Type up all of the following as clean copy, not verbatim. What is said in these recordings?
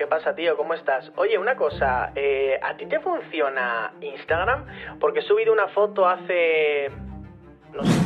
¿Qué pasa, tío? ¿Cómo estás? Oye, una cosa, ¿a ti te funciona Instagram? Porque he subido una foto hace... no sé.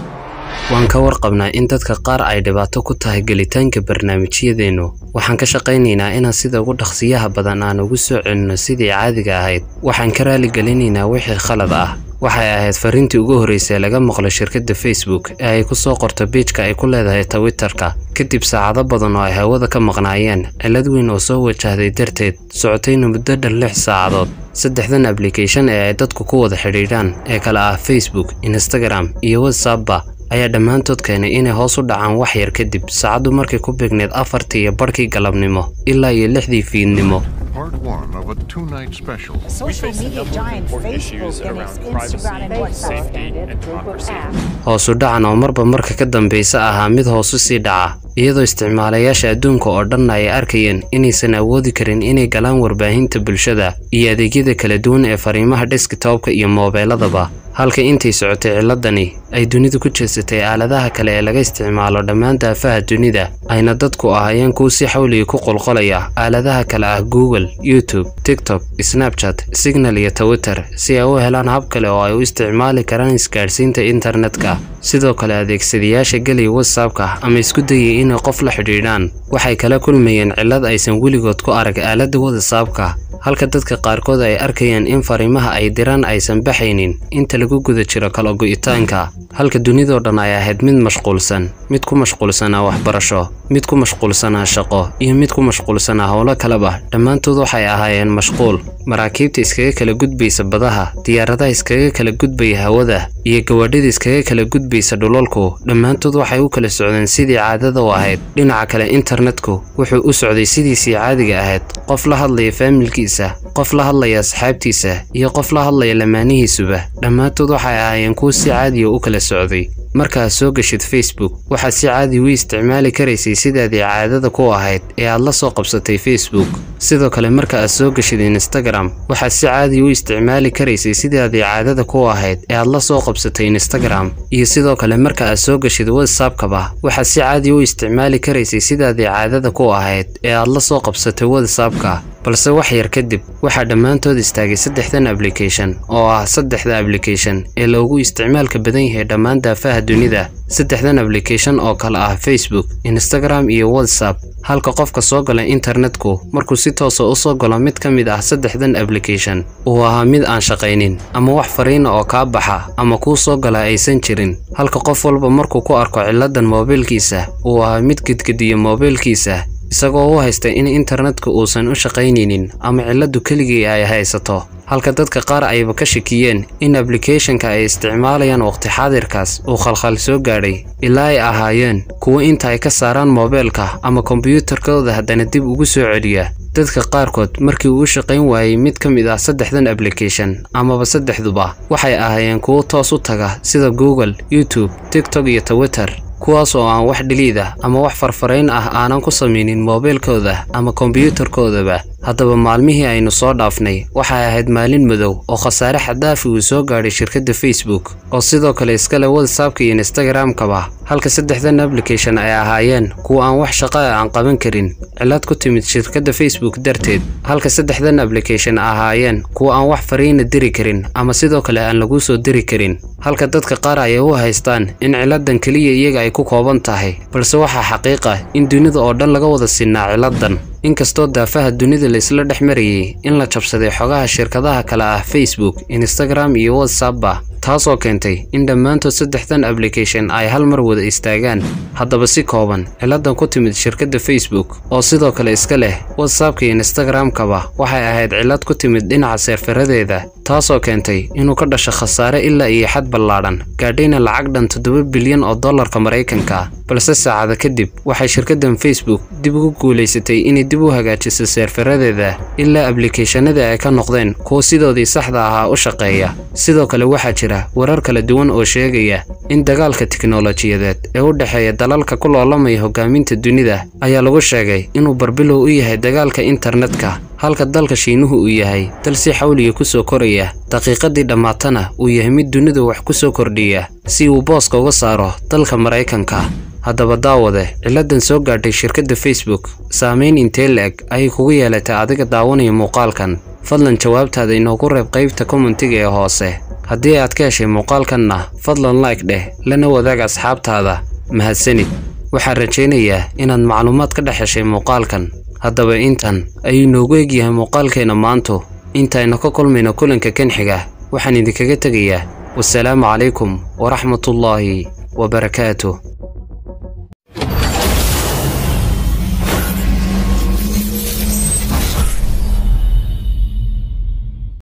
waan ka warqabnaa in dadka qaar ay dhibaato ku tahay gelitaanka barnaamijyadeenu waxaan ka shaqaynaynaa inaan sida ugu dhaqsiyaha badan aan ugu soo celino sidii caadiga ahayd waxaan ka raali gelinaynaa wixii khalad ah waxay ahayd fariintii ugu horeysay laga maqlo shirkadda Facebook ee ay ku soo qorto page-ka ay ku leedahay Twitter-ka kadib saacado badan oo ay hawada ka maqnaayeen cilad weyn oo soo wajahday darteed socotayna muddo dhan 6 saacadood saddexdan application ee ay dadku ku wada xiriiraan ee kala ah Facebook, Instagram iyo WhatsApp ayaa dhamaantood keenay inay hoos u dhacaan wax yar kadib saacadu markay ku beegneed 4 iyo barkii galabnimo ilaa iyo 6 fiidnimo Part 1 of a two-night special. Social media giant issues around privacy and safety and democracy. Hoos u dhacan oo marba marka ka dambaysa ahaa mid hoos u sii dhaca iyadoo isticmaalayaasha adduunka oo dhan ay arkayeen inaysan awoodi karin inay galaan warbaahinta bulshada iyo adeegyada kala duwan ee fariimaha desktop-ka iyo moobiladaba halka intay socotay ciladani ay dunidu ku jeesatay aaladaha kale ee laga isticmaalo dhammaan daafaha dunida ayna dadku ahaayeen kuwo si xawli ku qulqulaya aaladaha kale ah Google, YouTube, TikTok, Snapchat, Signal iyo Twitter si ay u helaan hab kale oo ay u isticmaali karaan isgaarsiinta internetka sidoo kale adeegsadayaasha galay WhatsApp-ka ama isku dayay inay qof la xidhiidhaan waxay kala kulmayeen cilad aysan weligood ku arag aaladda WhatsApp-ka halka dadka qaarkood ay arkayaan in fariimaha ay diraan aysan baxaynin inta lagu guda jiro kala go'itaanka halka dunidoo dhan ay ahayd mid mashquulsan mid ku mashquulsanaa waxbarasho mid ku mashquulsanaa shaqo iyo mid ku mashquulsanaa howlo kaleba dhammaantood waxay ahaayeen mashquul maraakiibta iskaga kala gudbaysa badaha diyaaradaha iskaga kala gudbaya hawada iyo gawaadhida iskaga kala gudbaysa dhulalku dhammaantood waxay u kala socdeen sidii caadada u ahayd dhinaca kale internetku wuxuu u socday sidiisii caadiga ahayd qof la hadlaya faamilkiisa qof la hadlaya asxaabtiisa iyo qof la hadlaya lamaanihiisuba dhammaantood waxay ahaayeen kuwo si caadiya u kala socday marka soo gashid Facebook waxa si caadi u isticmaali karaysay sidaadii caadada ku ahayd ee aad la soo qabsatay Facebook sidoo kale marka soo gashid Instagram waxa si caadi u isticmaali karaysay sidaadii caadada ku ahayd ee aad la soo qabsatay Instagram iyo sidoo kale marka soo gashid WhatsApp-ka waxa si caadi u isticmaali karaysay sidaadii caadada ku ahayd ee aad la soo qabsatay WhatsApp-ka balse wax yar kadib waxa dhamaantood istaagay saddexdan application oo ah saddexda application ee loogu isticmaalka badan yahay dhammaan daafaha dunida saddexdan application oo kala ah Facebook, Instagram iyo WhatsApp halka qofka soo gala internetku markuu si toos ah u soo galo mid ka mid ah saddexdan application oo ah mid aan shaqaynin ama wax fariin oo ka baxa ama ku soo gala aysan jirin halka qof walba markuu ku arko ciladan moobilkiisa oo ah mid gidgidiyo moobilkiisa isagoo u haysta in internetka uusan u shaqaynaynin ama ciladu keligii ay haysato halka dadka qaar ayba ka shakiyeen in application-ka ay isticmaalayaan waqti xaadirkaas uu khalkhal soo gaaray ilaa ay ahaayeen kuwo inta ay ka saaraan moobilka ama computer-kooda haddana dib ugu soo celiya dadka qaarkood markii uu shaqayn waayay mid ka mid ah saddexdan application amaba saddexduba waxay ahaayeen kuwo toos u taga sida Google, YouTube, TikTok iyo Twitter kuwaas oo aan wax dhiliida ama wax farfarayn ah aanan ku sameeynin moobilkooda ama computer-koodaba haddaba maalmihii aynu soo dhaafnay waxay ahayd maalin madow oo khasaare xadaafi uu soo gaaray shirkadda Facebook oo sidoo kale iska leh WhatsApp-ka iyo Instagram-kaba halka saddexdan application ay ahaayeen kuwa aan wax shaqo aan qaban karin cilad ku timid shirkadda Facebook darteed halka saddexdan application ahaayeen kuwa aan wax fariin diri karin ama sidoo kale aan lagu soo diri karin halka dadka qaar ay u haystaan in ciladan kaliya iyaga ay ku kooban tahay balse waxa xaqiiqa in dunida oo dhan laga wada sinaa ciladan inkastoo daafaha dunida la isla dhexmariyay in la jabsaday xogaha shirkadaha kala ah Facebook, Instagram iyo WhatsApp taas oo keentay in dhammaantood saddexdan application ay hal mar wada istaagaan haddaba si kooban ciladan ku timid shirkadda Facebook oo sidoo kale iska leh WhatsApp-ka iyo Instagram-kaba waxay ahayd cilad ku timid dhinaca seerfaradeeda taas oo keentay inuu ka dhasho khasaare ilaa iyo xad ballaadhan gaadhayna lacag dhan $7 bilyan oo dollarka Mareykanka balse saacada kadib waxay shirkaddan Facebook dib ugu guulaysatay inay dib u hagaajiso seerfaradeeda ilaa application-ada ay ka noqdeen kuwo sidoodii saxda ahaa u shaqeeya sidoo kale waxaa jira warar kala duwan oo sheegaya in dagaalka tiknoolajiyadeed ee u dhaxeeya dalalka ku loolamaya hogaaminta dunida ayaa lagu sheegay inuu barbilow u yahay dagaalka internetka halka dalka Shiinuhu uu yahay dal si xawliga ku soo koraya daqiiqadii dhamaatana uu yahay mid dunida wax ku soo kordhiya si uu booska uga saaro dalka Mareykanka haddaba daawade ciladan soo gaadhay shirkadda Facebook saameyn intee leeg ay kugu yeelatay adiga daawanaya muuqaalkan. Fadlan jawaabtaada inoogu reeb qaybta commentiga ee hoose. Haddii aad ka heshay muuqaalkanna, fadlan like dheh, lana wadaag asxaabtaada. Mahadsanid. Waxaan rajaynayaa inaad macluumaad ka dhex heshay muuqaalkan. Haddaba intan ayuu noogu eegyahay muuqaalkeena maanta. Intayna ka kulmayno kulanka kan xiga. waxaan idinkaga tagayaa. والسلام عليكم ورحمة الله وبركاته.